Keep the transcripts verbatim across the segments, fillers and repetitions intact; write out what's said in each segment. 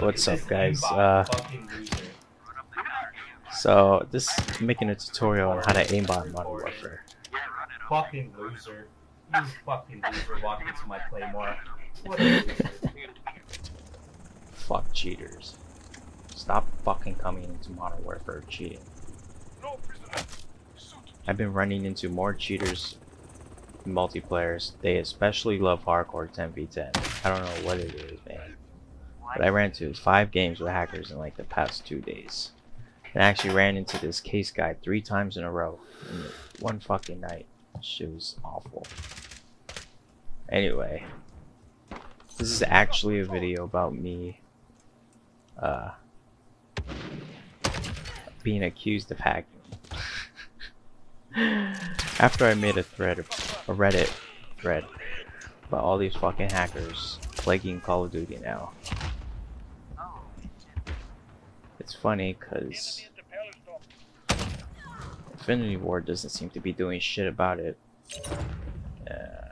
What's up, guys? Uh, so this is making a tutorial on how to aimbot in Modern Warfare. Fucking loser! You fucking loser! Walking to my claymore. What a loser. Fuck cheaters! Stop fucking coming into Modern Warfare cheating. I've been running into more cheaters in multiplayers. They especially love Hardcore ten v ten. I don't know what it is, man. But I ran into five games with hackers in like the past two days. And I actually ran into this case guy three times in a row in one fucking night. Shit was awful. Anyway, this is actually a video about me uh, being accused of hacking. After I made a thread, a Reddit thread, about all these fucking hackers plaguing Call of Duty now. It's funny because Infinity Ward doesn't seem to be doing shit about it. Uh,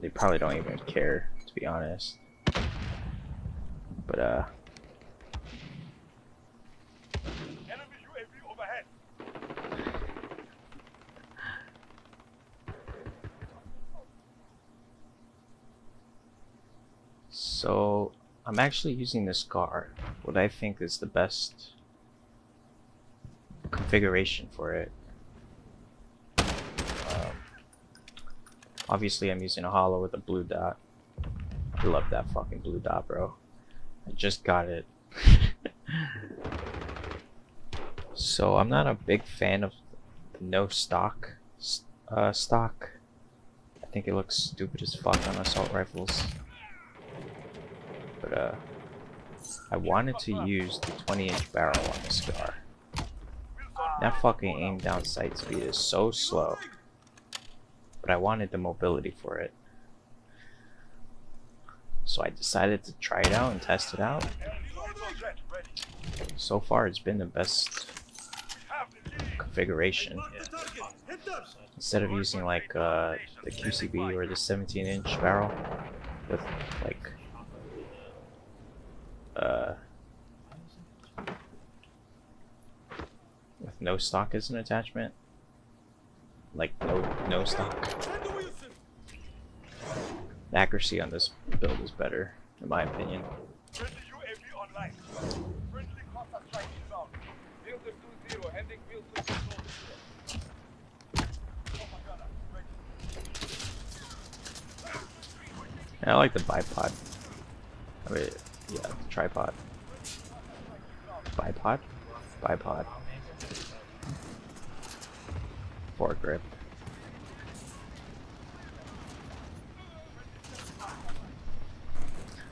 they probably don't even care, to be honest. But uh, so I'm actually using the SCAR, what I think is the best configuration for it. Um, obviously I'm using a hollow with a blue dot. I love that fucking blue dot, bro. I just got it. So I'm not a big fan of the no stock uh, stock. I think it looks stupid as fuck on assault rifles. But uh, I wanted to use the twenty inch barrel on the SCAR. That fucking aim down sight speed is so slow. But I wanted the mobility for it. So I decided to try it out and test it out. So far it's been the best configuration. Instead of using like uh, the Q C B or the seventeen inch barrel with like Uh, with no stock as an attachment, like no no stock. The accuracy on this build is better, in my opinion. And I like the bipod. I mean. Yeah, tripod. Bipod? Bipod. Foregrip.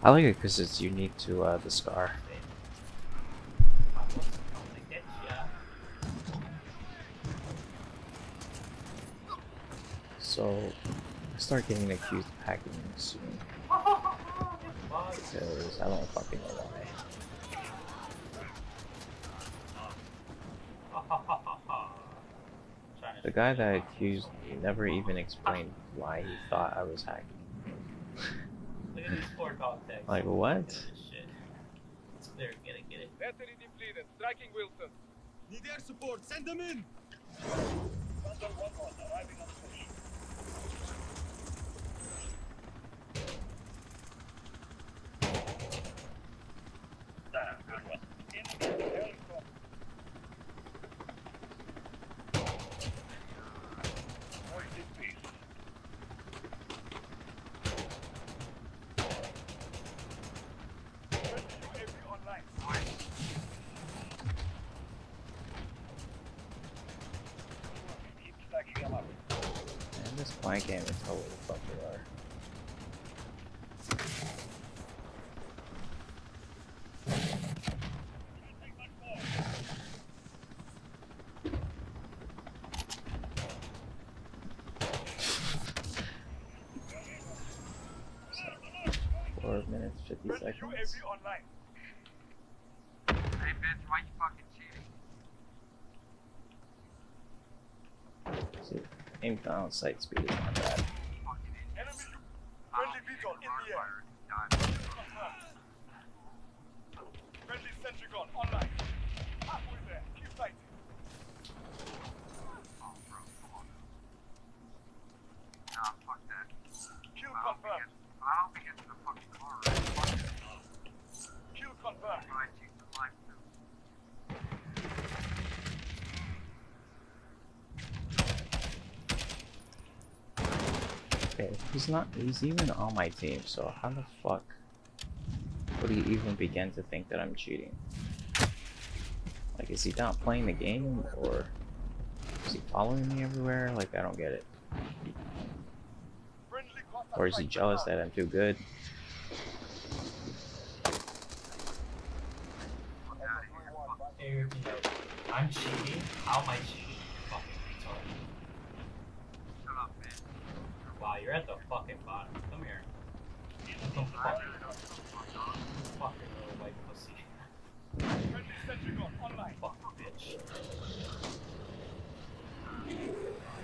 I like it because it's unique to uh, the SCAR. So, I start getting accused of hacking soon. Because I don't fucking know why. The guy that I accused never even explained why he thought I was hacking. Like what? Battery depleted, striking Wilson. Need air support, send them in! I can't even tell where the fuck they are. Four minutes, fifty seconds. Hey, bitch, why you fucking cheating? See? Aim down sight speed is not bad. Okay, he's not, he's even on my team, so how the fuck would he even begin to think that I'm cheating? Like, is he not playing the game, or is he following me everywhere? Like, I don't get it. Or is he jealous that I'm too good? I'm cheating? How am I cheating? Fucking retard. Shut up, man. Wow, you're at the fucking bottom. Come here. Fucking little white pussy. Fuck,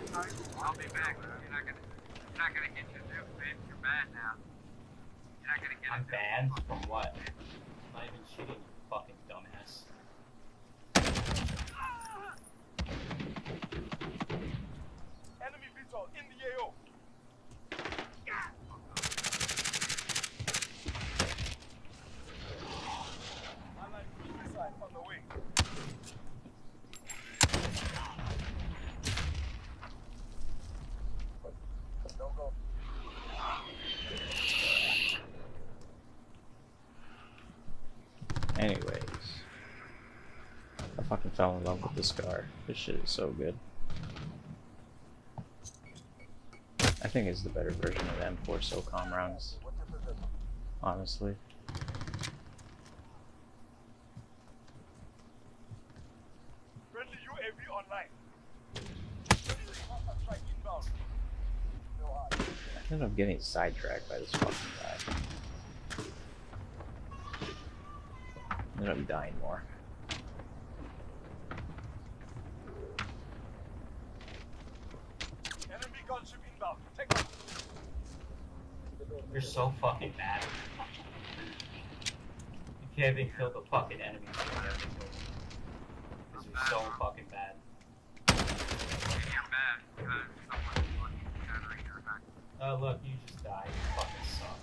bitch. I'll be back. You're not gonna, you're not gonna get your new bitch. You're bad now. You're not gonna get. I'm banned from what? I'm not even cheating, you fucking dumbass. Enemy Vito in the A O. Anyways, I fucking fell in love with the SCAR. This shit is so good. I think it's the better version of the M four SOCOM rounds, honestly. Friendly U A V online. I ended up getting sidetracked by this fucking guy. I'm gonna be dying more. Enemy gunship inbound. Take off. You're so fucking bad. You can't even kill the fucking enemy. Because you're so fucking bad. You're bad because someone's fucking right here back. Oh look, you just died. You fucking suck.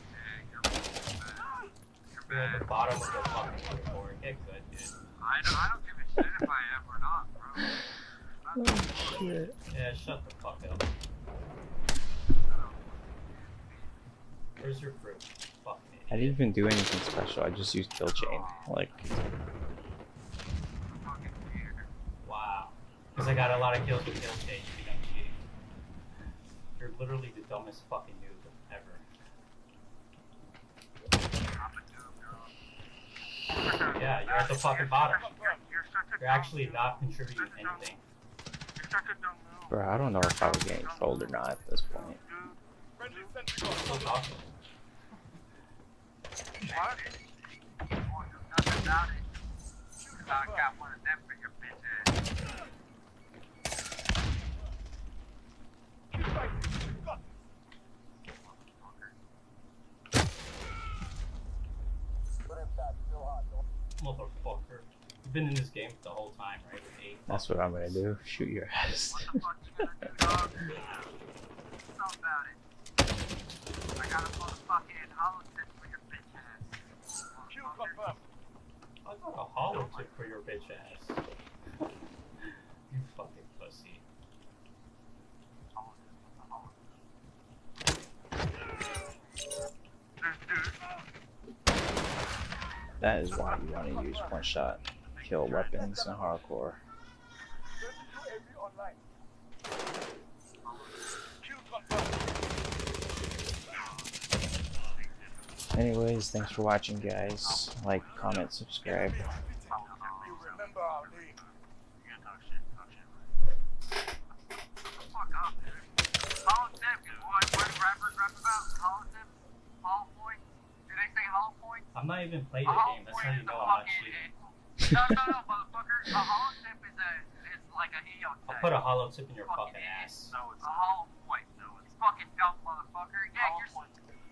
You're at the bottom of the fucking floor. Get good, dude. I don't, I don't give a shit if I am or not, bro. Oh, shit. Yeah, shut the fuck up. Where's your fruit? Fucking idiot. I didn't even do anything special. I just used Kill Chain. Like. Wow. Because I got a lot of kills with Kill Chain. You think I'm cheating? You're literally the dumbest fucking noob ever. Yeah, you're at the fucking bottom. You're actually not contributing anything. Bro, I don't know if I was getting trolled or not at this point. Motherfucker. You've been in this game the whole time, right? With eight That's what I'm gonna do. Shoot your ass. What the fuck you gonna do, dog? Something about it. I got a motherfucking hollow tip for your bitch ass. Shoot up up. I got a hollow tip for your bitch ass. You fucking pussy. That is why you want to use one shot kill weapons in hardcore. Anyways, thanks for watching, guys. Like, comment, subscribe. I'm not even playing the game, that's how you know I'm not cheating. No, no, no, motherfucker. A hollow tip is, a, is like an E O tip. I'll put a hollow tip in your fucking, fucking ass. No, it's a hollow point. No, it's fucking dumb, motherfucker. Yeah, hollow you're... point.